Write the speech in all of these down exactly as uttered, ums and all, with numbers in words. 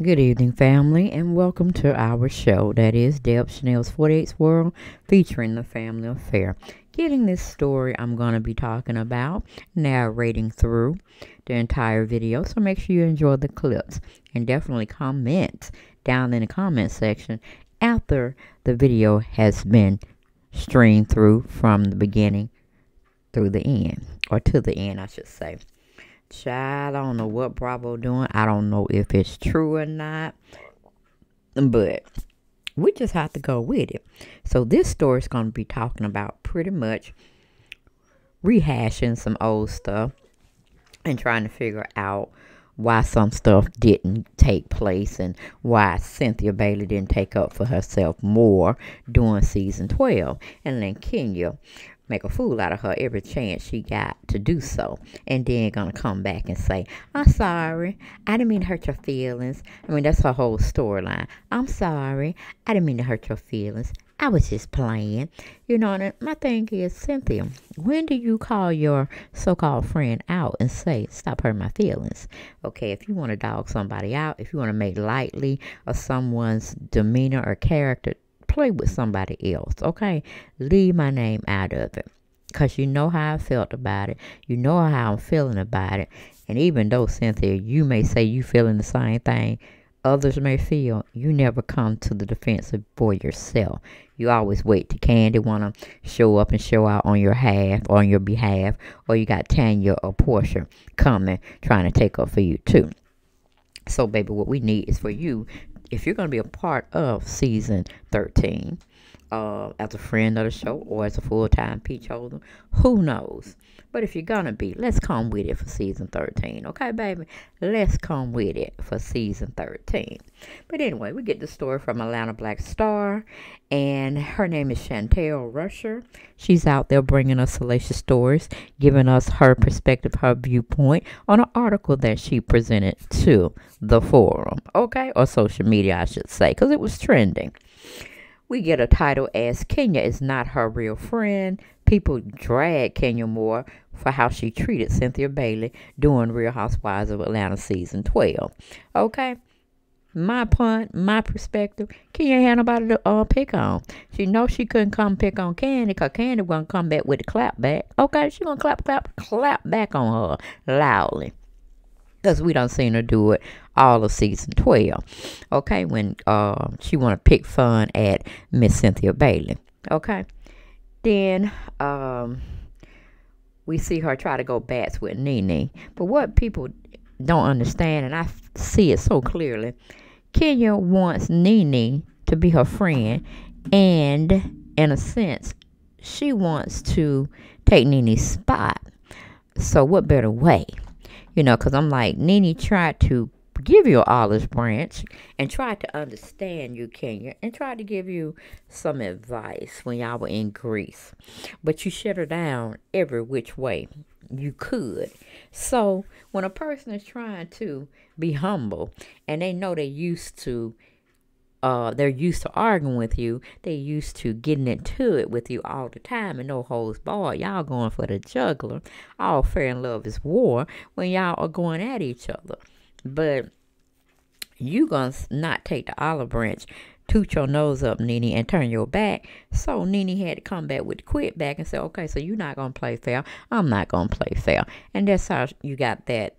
Good evening, family, and welcome to our show that is Deb Chanel's forty-eighth World featuring the family affair. Getting this story I'm going to be talking about, narrating through the entire video, so make sure you enjoy the clips and definitely comment down in the comment section after the video has been streamed through from the beginning through the end, or to the end, I should say. Child, I don't know what BRAVO doing. I don't know if it's true or not, but we just have to go with it. So this story is going to be talking about pretty much rehashing some old stuff and trying to figure out why some stuff didn't take place and why Cynthia Bailey didn't take up for herself more during season twelve. And then Kenya make a fool out of her every chance she got to do so, and then gonna come back and say, I'm sorry, I didn't mean to hurt your feelings. I mean, that's her whole storyline. I'm sorry, I didn't mean to hurt your feelings. I was just playing. You know, and my thing is, Cynthia, when do you call your so-called friend out and say, stop hurting my feelings? Okay, if you want to dog somebody out, if you want to make lightly of someone's demeanor or character, play with somebody else, okay? Leave my name out of it, because you know how I felt about it. You know how I'm feeling about it. And even though, Cynthia, you may say you feeling the same thing others may feel, you never come to the defense for yourself. You always wait to Kandi want to show up and show out on your half, on your behalf, or you got Tanya or Porsha coming, trying to take up for you too. So, baby, what we need is for you, if you're going to be a part of season thirteen, uh, as a friend of the show or as a full-time peach holder, who knows? But if you're going to be, let's come with it for season thirteen. Okay, baby? Let's come with it for season thirteen. But anyway, we get the story from Atlanta Black Star, and her name is Chantelle Rusher. She's out there bringing us salacious stories, giving us her perspective, her viewpoint on an article that she presented to the forum, okay? Or social media, I should say, because it was trending. We get a title as Kenya is not her real friend. People drag Kenya Moore for how she treated Cynthia Bailey during Real Housewives of Atlanta season twelve. Okay? My punt, my perspective, Kenya ain't had nobody to uh, pick on. She knows she couldn't come pick on Kandi because Kandi going to come back with a clap back. Okay? She going to clap, clap, clap back on her loudly. Because we done seen her do it all of season twelve. Okay, when uh, she want to pick fun at Miss Cynthia Bailey. Okay, then um, we see her try to go bats with NeNe. But what people don't understand, and I see it so clearly, Kenya wants NeNe to be her friend. And in a sense, she wants to take NeNe's spot. So what better way? You know, because I'm like, NeNe tried to give you an olive branch and tried to understand you, Kenya, and tried to give you some advice when y'all were in Greece. But you shut her down every which way you could. So when a person is trying to be humble and they know they're used to, uh, they're used to arguing with you, they're used to getting into it with you all the time and no holds barred. Y'all going for the juggler. All fair in love is war when y'all are going at each other. But you gonna not take the olive branch, toot your nose up, NeNe, and turn your back. So NeNe had to come back with the quit back and say, okay, so you're not gonna play fair. I'm not gonna play fair. And that's how you got that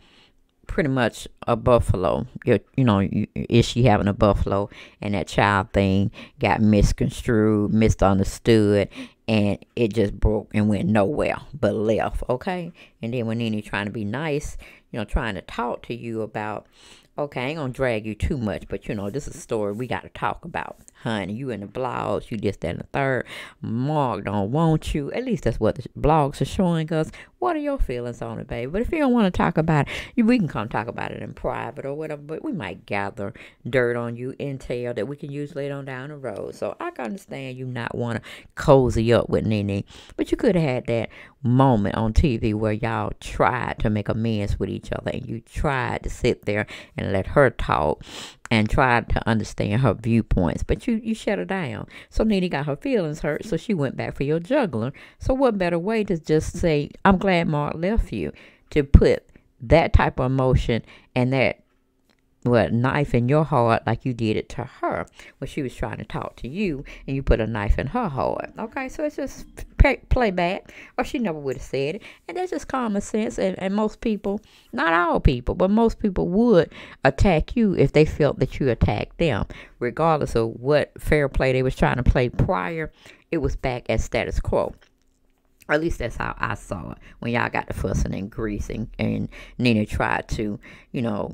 pretty much a buffalo. You, you know, you, is she having a buffalo? And that child thing got misconstrued, misunderstood, and it just broke and went nowhere but left, okay? And then when NeNe trying to be nice, you know, trying to talk to you about, okay, I ain't going to drag you too much, but, you know, this is a story we got to talk about, honey. You in the blogs, you this, that, and the third. Mark don't want you. At least that's what the blogs are showing us. What are your feelings on it, baby? But if you don't want to talk about it, we can come talk about it in private or whatever, but we might gather dirt on you, intel that we can use later on down the road. So I can understand you not want to cozy up with NeNe, but you could have had that moment on T V where y'all tried to make amends with each other and you tried to sit there and let her talk and tried to understand her viewpoints, but you you shut her down. So NeNe got her feelings hurt, so she went back for your juggler. So what better way to just say, I'm glad Mark left you, to put that type of emotion and that a knife in your heart like you did it to her when she was trying to talk to you, and you put a knife in her heart. Okay, so it's just playback, or she never would have said it. And that's just common sense, and, and most people, not all people, but most people would attack you if they felt that you attacked them, regardless of what fair play they was trying to play prior. It was back at status quo. Or at least that's how I saw it when y'all got to fussing and greasing, and NeNe tried to, you know,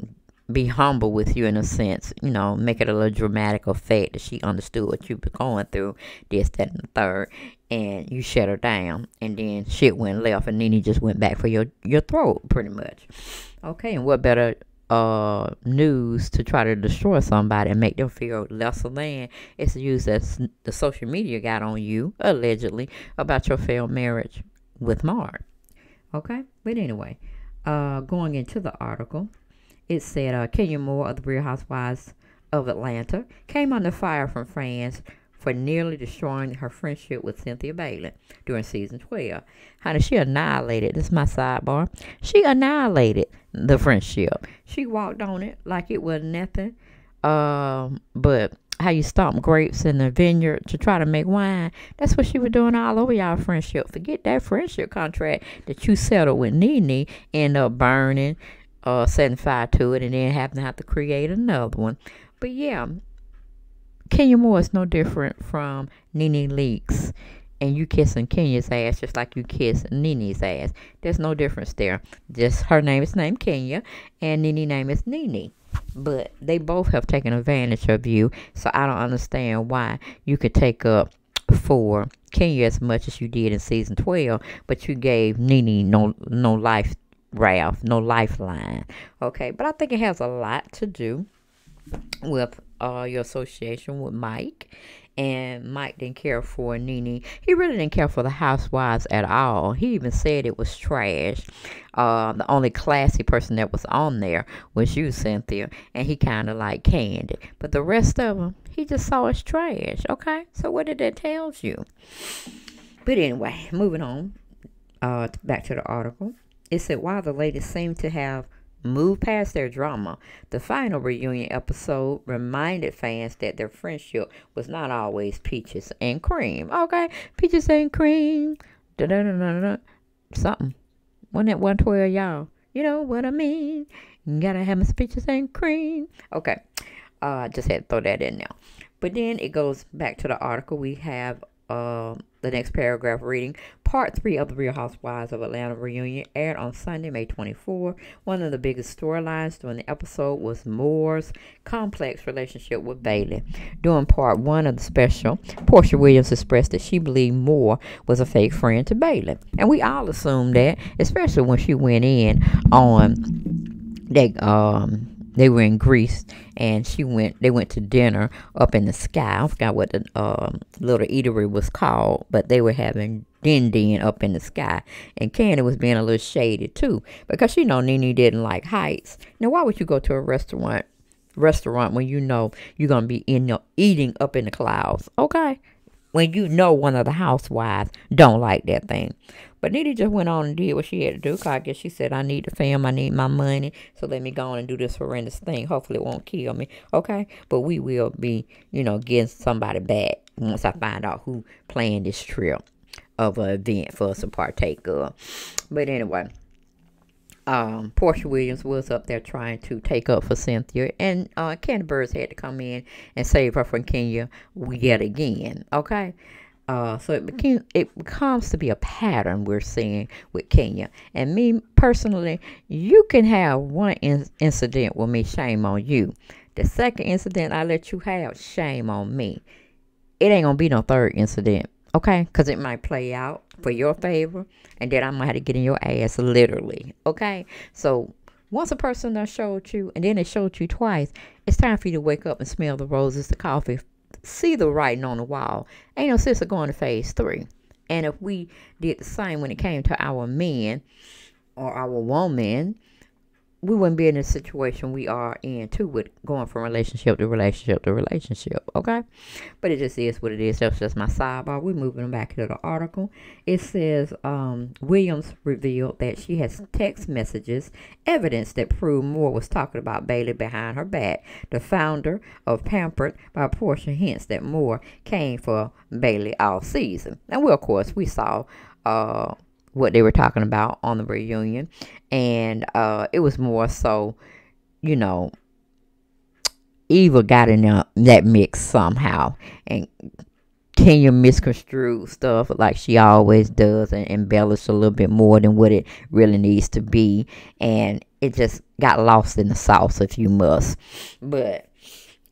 be humble with you in a sense, you know, make it a little dramatic effect that she understood what you were going through, this, that, and the third, and you shut her down, and then shit went left, and NeNe just went back for your, your throat, pretty much. Okay, and what better uh, news to try to destroy somebody and make them feel lesser than is to use that the social media got on you, allegedly, about your failed marriage with Mark. Okay, but anyway, uh, going into the article, it said, uh, Kenya Moore of the Real Housewives of Atlanta came under fire from fans for nearly destroying her friendship with Cynthia Bailey during season twelve. Honey, she annihilated, this is my sidebar, she annihilated the friendship. She walked on it like it was nothing, um, but how you stomp grapes in the vineyard to try to make wine. That's what she was doing all over y'all friendship. Forget that friendship contract that you settled with NeNe, end up burning, Uh, setting fire to it, and then having to have to create another one. But yeah, Kenya Moore is no different from NeNe Leakes, and you kissing Kenya's ass just like you kiss NeNe's ass. There's no difference there. Just her name is named Kenya, and NeNe's name is NeNe. But they both have taken advantage of you, so I don't understand why you could take up for Kenya as much as you did in season twelve, but you gave NeNe no no life. Ralph, no lifeline. Okay, but I think it has a lot to do with uh, your association with Mike. And Mike didn't care for NeNe. He really didn't care for the housewives at all. He even said it was trash. Uh, the only classy person that was on there was you, Cynthia. And he kind of like Kandi. But the rest of them, he just saw as trash. Okay, so what did that tell you? But anyway, moving on. Uh, back to the article. It said, while the ladies seemed to have moved past their drama, the final reunion episode reminded fans that their friendship was not always peaches and cream. Okay, peaches and cream. Da da da da da. Something. Wasn't that one twelve, y'all? You know what I mean? You gotta have my peaches and cream. Okay. I uh, just had to throw that in now. But then it goes back to the article. We have uh, the next paragraph reading, Part three of the Real Housewives of Atlanta reunion aired on Sunday, May twenty-fourth. One of the biggest storylines during the episode was Moore's complex relationship with Bailey. During Part one of the special, Porsha Williams expressed that she believed Moore was a fake friend to Bailey. And we all assumed that, especially when she went in on that, um... they were in Greece, and she went. They went to dinner up in the sky. I forgot what the um, little eatery was called, but they were having din din up in the sky. And Kandi was being a little shady too, because you know NeNe didn't like heights. Now, why would you go to a restaurant restaurant when you know you're gonna be in the, eating up in the clouds? Okay, when you know one of the housewives don't like that thing. But NeNe just went on and did what she had to do. Cause I guess she said, I need the fam, I need my money, so let me go on and do this horrendous thing. Hopefully it won't kill me, okay? But we will be, you know, getting somebody back once I find out who planned this trip of an event for us to partake of. But anyway, um, Porsha Williams was up there trying to take up for Cynthia, and uh, Kandi Burruss had to come in and save her from Kenya yet again, okay? Uh, so it became, it becomes to be a pattern we're seeing with Kenya. And me personally, you can have one in incident with me, shame on you. The second incident I let you have, shame on me. It ain't gonna be no third incident, okay? Cause it might play out for your favor, and then I might have to get in your ass, literally, okay? So once a person done showed you, and then they showed you twice, it's time for you to wake up and smell the roses, the coffee. See the writing on the wall. Ain't no sense of going to phase three. And if we did the same when it came to our men or our woman, we wouldn't be in the situation we are in too, with going from relationship to relationship to relationship, okay? But it just is what it is. That's just my sidebar. We're moving back to the article. It says, um, Williams revealed that she has text messages, evidence that proved Moore was talking about Bailey behind her back. The founder of Pampered by Porsha hints that Moore came for Bailey all season. And well, of course, we saw, uh, what they were talking about on the reunion, and uh, it was more so, you know, Eva got in a, that mix somehow, and Kenya misconstrued stuff like she always does and embellished a little bit more than what it really needs to be, and it just got lost in the sauce, if you must. But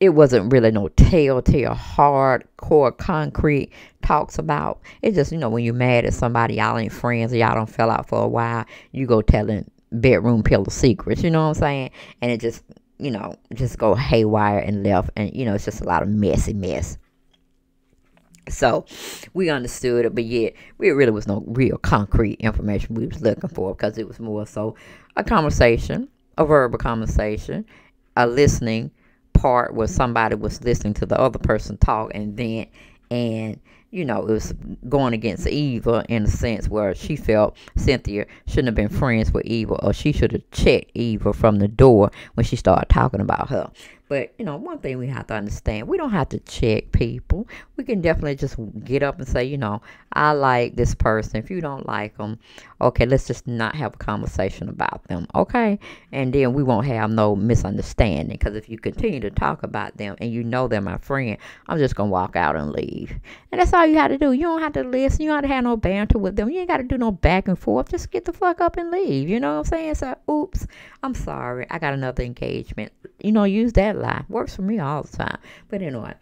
it wasn't really no telltale, hardcore, concrete talks about. It's just, you know, when you're mad at somebody, y'all ain't friends, or y'all don't fell out for a while, you go telling bedroom pillow secrets, you know what I'm saying? And it just, you know, just go haywire and left. And, you know, it's just a lot of messy mess. So we understood it, but yet it really was no real concrete information we was looking for, because it was more so a conversation, a verbal conversation, a listening part where somebody was listening to the other person talk, and then, and you know, it was going against Eva in a sense where she felt Cynthia shouldn't have been friends with Eva, or she should have checked Eva from the door when she started talking about her. But, you know, one thing we have to understand, we don't have to check people. We can definitely just get up and say, you know, I like this person. If you don't like them, okay, let's just not have a conversation about them, okay? And then we won't have no misunderstanding, because if you continue to talk about them and you know they're my friend, I'm just going to walk out and leave. And that's all you have to do. You don't have to listen. You don't have to have no banter with them. You ain't got to do no back and forth. Just get the fuck up and leave, you know what I'm saying? So, oops, I'm sorry. I got another engagement. You know, use that lie. Works for me all the time. But anyway,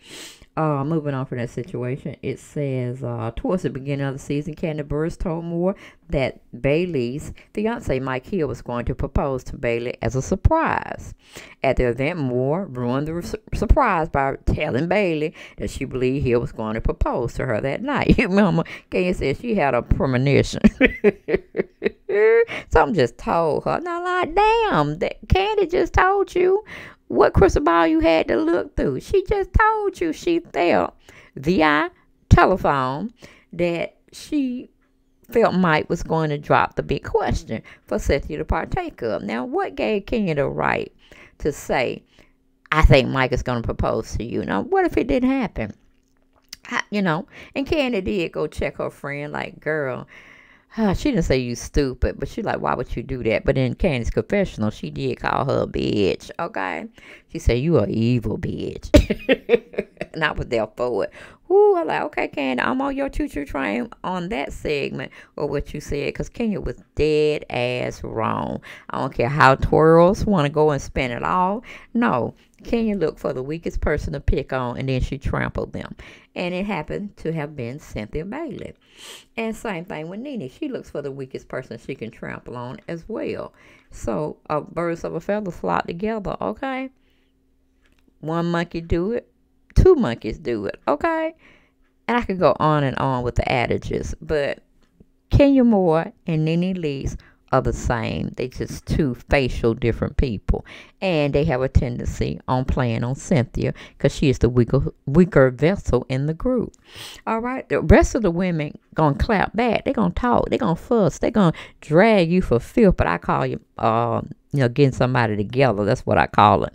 uh, moving on from that situation, it says, uh, towards the beginning of the season, Kandi Burruss told Moore that Bailey's fiance, Mike Hill, was going to propose to Bailey as a surprise. At the event, Moore ruined the su surprise by telling Bailey that she believed Hill was going to propose to her that night. You remember, Kenya said she had a premonition. Something just told her. And I'm like, damn, that Kandi just told you what crystal ball you had to look through. She just told you she felt via telephone that she felt Mike was going to drop the big question for Cynthia to partake of. Now, what gave Kenya the right to say, I think Mike is going to propose to you? Now, what if it didn't happen? I, you know, and Kandi did go check her friend like, girl, she didn't say you stupid, but she like, why would you do that? But in Kandi's confessional, she did call her a bitch, okay? She said, you are evil bitch. And I was there for it. Ooh, I'm like, okay, Kandi, I'm on your choo-choo train on that segment or what you said, because Kenya was dead ass wrong. I don't care how twirls want to go and spin it all. No, Kenya looked for the weakest person to pick on, and then she trampled them. And it happened to have been Cynthia Bailey. And same thing with NeNe. She looks for the weakest person she can trample on as well. So, uh, birds of a feather flock together, okay? One monkey do it. Two monkeys do it, okay? And I could go on and on with the adages. But Kenya Moore and NeNe Leakes are the same. They just two facial different people, and they have a tendency on playing on Cynthia because she is the weaker weaker vessel in the group. All right, the rest of the women gonna clap back. They gonna talk. They gonna fuss. They gonna drag you for filth. But I call you, um, you know, getting somebody together. That's what I call it.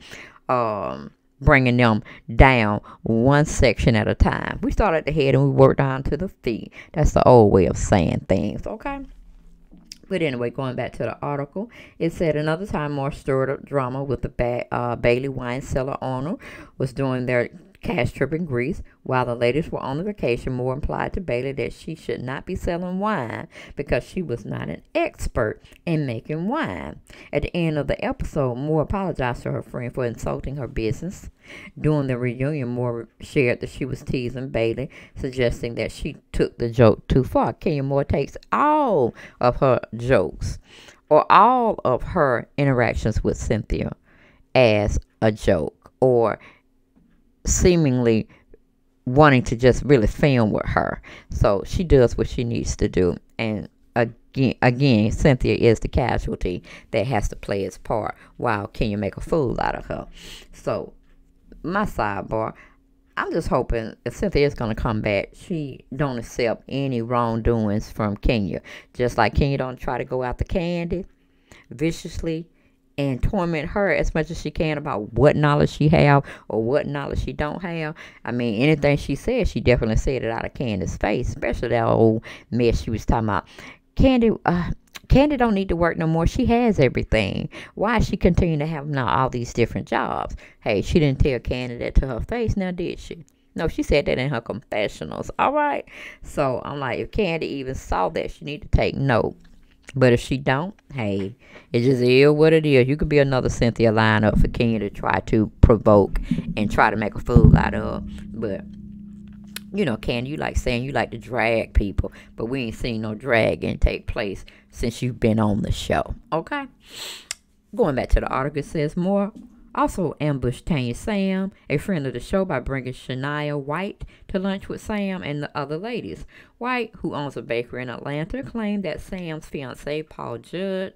Um. Bringing them down one section at a time. We start at the head and we work down to the feet. That's the old way of saying things, okay? But anyway, going back to the article, it said another time more stirred up drama with the ba uh, Bailey wine cellar owner was doing their cash trip in Greece. While the ladies were on the vacation, Moore implied to Bailey that she should not be selling wine because she was not an expert in making wine. At the end of the episode, Moore apologized to her friend for insulting her business. During the reunion, Moore shared that she was teasing Bailey, suggesting that she took the joke too far. Kenya Moore takes all of her jokes or all of her interactions with Cynthia as a joke, or seemingly wanting to just really film with her. So she does what she needs to do, and again, again, Cynthia is the casualty that has to play its part while Kenya make a fool out of her. So, my sidebar, I'm just hoping if Cynthia is going to come back, she don't accept any wrongdoings from Kenya. Just like Kenya don't try to go after Kandi viciously and torment her as much as she can about what knowledge she have or what knowledge she don't have. I mean, anything she said, she definitely said it out of Candy's face, especially that old mess she was talking about. Kandi, uh, Kandi don't need to work no more. She has everything. Why is she continuing to have now all these different jobs? Hey, she didn't tell Kandi that to her face now, did she? No, she said that in her confessionals, all right? So, I'm like, if Kandi even saw that, she need to take note. But if she don't, hey, it just is what it is. You could be another Cynthia lineup for Kenya to try to provoke and try to make a fool out of. But... you know, Kandi, you like saying you like to drag people, but we ain't seen no dragging take place since you've been on the show, okay? Going back to the article, it says Moore also ambushed Tanya Sam, a friend of the show, by bringing Shania White to lunch with Sam and the other ladies. White, who owns a bakery in Atlanta, claimed that Sam's fiance, Paul Judd,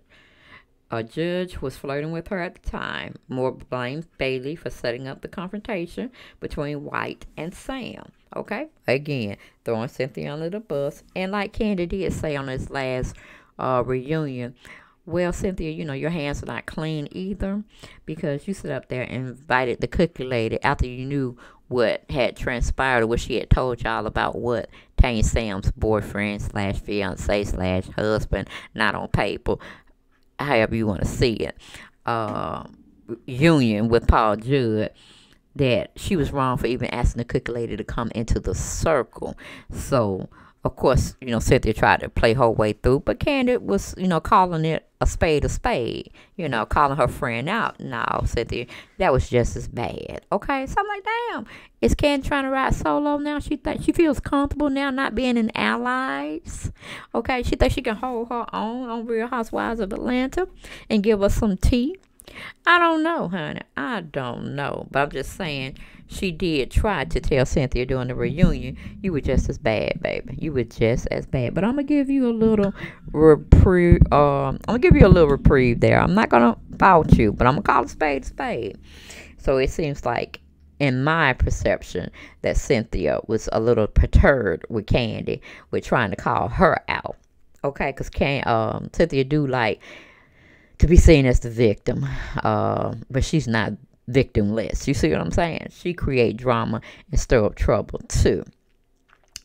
a judge, was flirting with her at the time. Moore blames Bailey for setting up the confrontation between White and Sam. Okay? Again, throwing Cynthia under the bus. And like Kandi did say on his last uh, reunion, well, Cynthia, you know, your hands are not clean either, because you sit up there and invited the cookie lady after you knew what had transpired or what she had told y'all about what Tanya Sam's boyfriend slash fiance slash husband, not on paper, however you want to see it, uh, union with Paul Judd, that she was wrong for even asking the cookie lady to come into the circle. So, of course, you know, Cynthia tried to play her way through, but Kandi was, you know, calling it a spade a spade, you know, calling her friend out. No, Cynthia, that was just as bad, okay? So I'm like, damn, is Kandi trying to ride solo now? She thinks she feels comfortable now not being an allies, okay? She thinks she can hold her own on Real Housewives of Atlanta and give us some tea. I don't know, honey. I don't know. But I'm just saying, she did try to tell Cynthia during the reunion, you were just as bad, baby. You were just as bad. But I'm going to give you a little reprieve. Um, I'm going to give you a little reprieve there. I'm not going to fault you, but I'm going to call a spade a spade. So it seems like, in my perception, that Cynthia was a little perturbed with Kandi with trying to call her out. Okay? Because um, Cynthia do like to be seen as the victim, uh, but she's not victimless. You see what I'm saying? She create drama and stir up trouble too.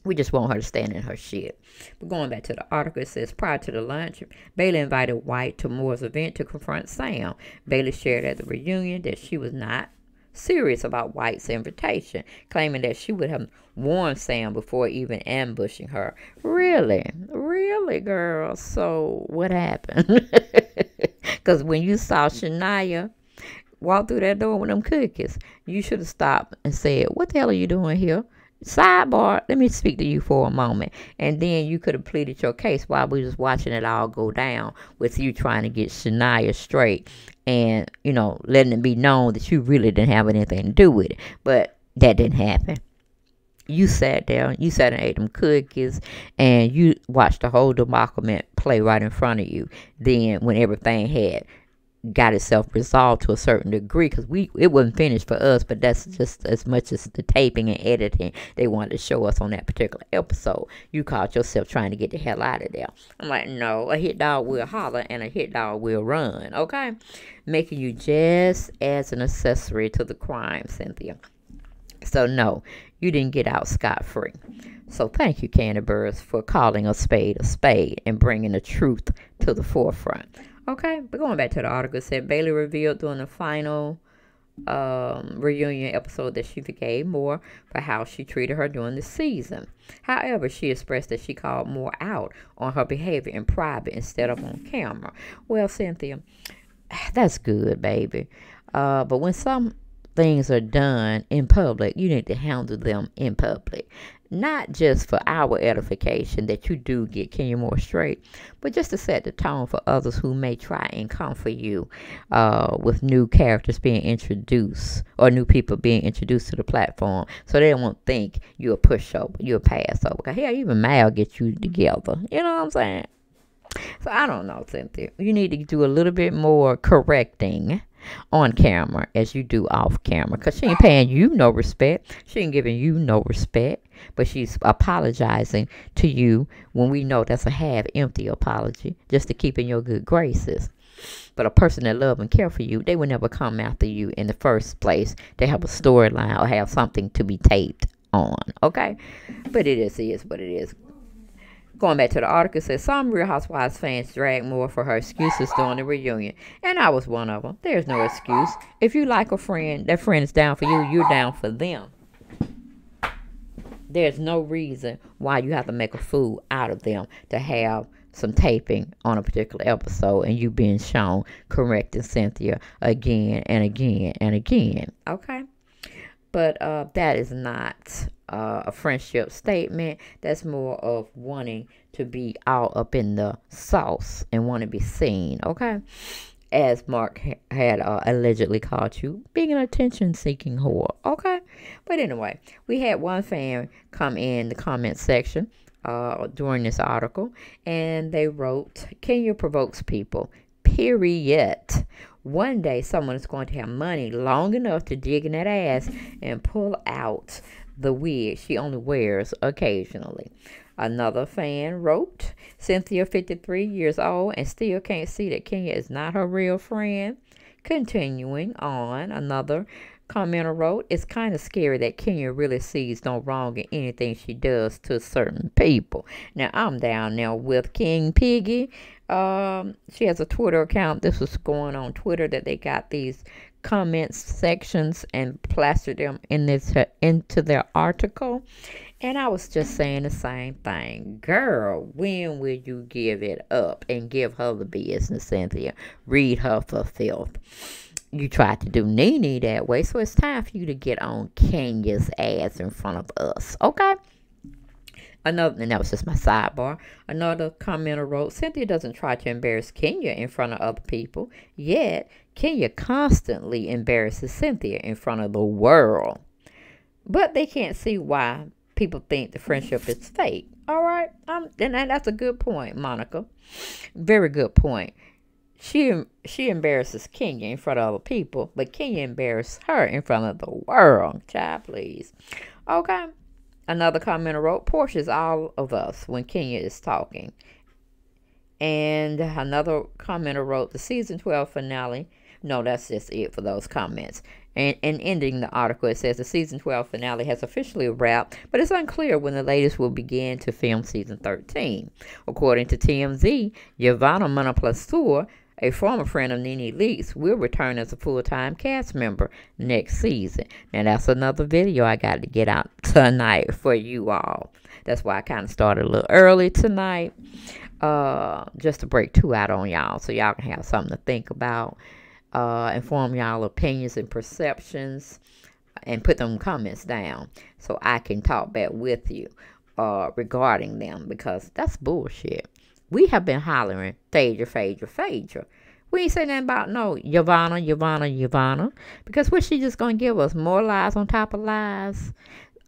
We just want her to stand in her shit. But going back to the article, it says prior to the lunch, Bailey invited White to Moore's event to confront Sam. Bailey shared at the reunion that she was not serious about White's invitation, claiming that she would have warned Sam before even ambushing her. Really? Really, girl? So what happened? Because when you saw Shania walk through that door with them cookies, you should have stopped and said, what the hell are you doing here? Sidebar, let me speak to you for a moment. And then you could have pleaded your case while we was watching it all go down with you trying to get Shania straight and, you know, letting it be known that you really didn't have anything to do with it. But that didn't happen. You sat down, you sat and ate them cookies, and you watched the whole debacle play right in front of you. Then, when everything had got itself resolved to a certain degree, because we it wasn't finished for us, but that's just as much as the taping and editing they wanted to show us on that particular episode. You caught yourself trying to get the hell out of there. I'm like, no, a hit dog will holler and a hit dog will run, okay? Making you just as an accessory to the crime, Cynthia. So, no, you didn't get out scot-free. So, thank you, Kandi Burruss, for calling a spade a spade and bringing the truth to the forefront. Okay, but going back to the article, it said Bailey revealed during the final um, reunion episode that she forgave Moore for how she treated her during the season. However, she expressed that she called Moore out on her behavior in private instead of on camera. Well, Cynthia, that's good, baby. Uh, but when some things are done in public, you need to handle them in public, not just for our edification that you do get Kenya Moore straight, but just to set the tone for others who may try and comfort you uh, with new characters being introduced or new people being introduced to the platform, so they won't think you're a pushover, you're a passover. Hell, even Mal get you together. You know what I'm saying? So I don't know, Cynthia. You need to do a little bit more correcting on camera as you do off camera, because she ain't paying you no respect. She ain't giving you no respect, but she's apologizing to you when we know that's a half-empty apology, just to keep in your good graces. But a person that love and care for you, they would never come after you in the first place. They have a storyline or have something to be taped on, okay? But it is, it is what it is. Going back to the article, it says, some Real Housewives fans drag Moore for her excuses during the reunion. And I was one of them. There's no excuse. If you like a friend, that friend is down for you, you're down for them. There's no reason why you have to make a fool out of them to have some taping on a particular episode and you being shown correcting Cynthia again and again and again. Okay? But uh, that is not uh, a friendship statement. That's more of wanting to be all up in the sauce and want to be seen. Okay? As Mark ha had uh, allegedly called you being an attention-seeking whore. Okay? But anyway, we had one fan come in the comment section Uh, during this article, and they wrote, Kenya provokes people, period. One day someone is going to have money long enough to dig in that ass and pull out the wig she only wears occasionally. Another fan wrote, Cynthia, fifty-three years old, and still can't see that Kenya is not her real friend. Continuing on, another commenter wrote, it's kind of scary that Kenya really sees no wrong in anything she does to certain people. Now, I'm down now with King Piggy. Um, she has a Twitter account. This was going on Twitter that they got these comments sections and plastered them in this, uh, into their article. And I was just saying the same thing. Girl, when will you give it up and give her the business, Cynthia? Read her for filth. You tried to do NeNe that way, so it's time for you to get on Kenya's ass in front of us, okay? Another, and that was just my sidebar. Another commenter wrote, Cynthia doesn't try to embarrass Kenya in front of other people, yet Kenya constantly embarrasses Cynthia in front of the world. But they can't see why people think the friendship is fake, all right? Um, and that's a good point, Monica. Very good point. She she embarrasses Kenya in front of other people, but Kenya embarrassed her in front of the world. Child, please. Okay. Another commenter wrote, Portia's all of us when Kenya is talking. And another commenter wrote, the season twelve finale. No, that's just it for those comments. And, and ending the article, it says the season twelve finale has officially wrapped, but it's unclear when the ladies will begin to film season thirteen. According to T M Z, Yovanna Monoplastour, a former friend of NeNe Leakes, will return as a full-time cast member next season. Now, that's another video I got to get out tonight for you all. That's why I kind of started a little early tonight, uh, just to break two out on y'all so y'all can have something to think about, uh, inform y'all opinions and perceptions, and put them comments down so I can talk back with you uh, regarding them, because that's bullshit. We have been hollering, Phaedra, Phaedra, Phaedra. We ain't saying nothing about no Yovanna, Yovanna, Yovanna. Because what she just going to give us? More lies on top of lies?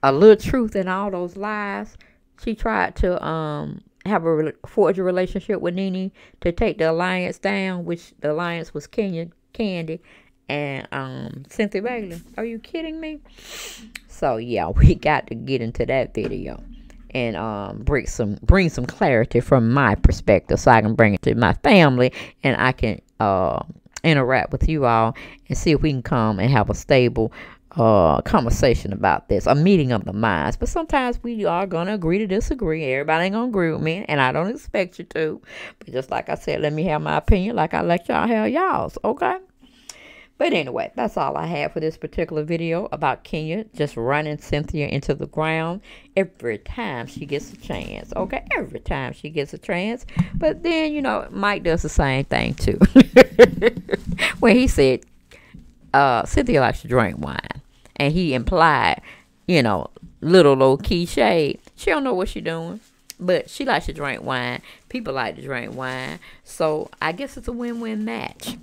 A little truth in all those lies? She tried to um have a forge a relationship with NeNe to take the alliance down, which the alliance was Kenya, Kandi, and um, Cynthia Bailey. Are you kidding me? So, yeah, we got to get into that video and um, bring some bring some clarity from my perspective, so I can bring it to my family, and I can uh, interact with you all and see if we can come and have a stable uh, conversation about this, a meeting of the minds. But sometimes we are going to agree to disagree. Everybody ain't going to agree with me, and I don't expect you to. But just like I said, let me have my opinion like I let y'all have y'all's, okay? But anyway, that's all I had for this particular video about Kenya just running Cynthia into the ground every time she gets a chance. Okay, every time she gets a chance. But then, you know, Mike does the same thing too. When he said, uh, Cynthia likes to drink wine. And he implied, you know, little low-key shade. She don't know what she's doing, but she likes to drink wine. People like to drink wine. So I guess it's a win-win match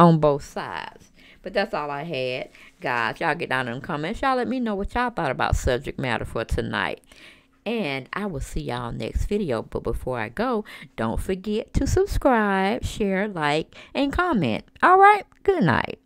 on both sides. But that's all I had, guys. Y'all get down in the comments. Y'all let me know what y'all thought about subject matter for tonight. And I will see y'all next video. But before I go, don't forget to subscribe, share, like, and comment. All right, good night.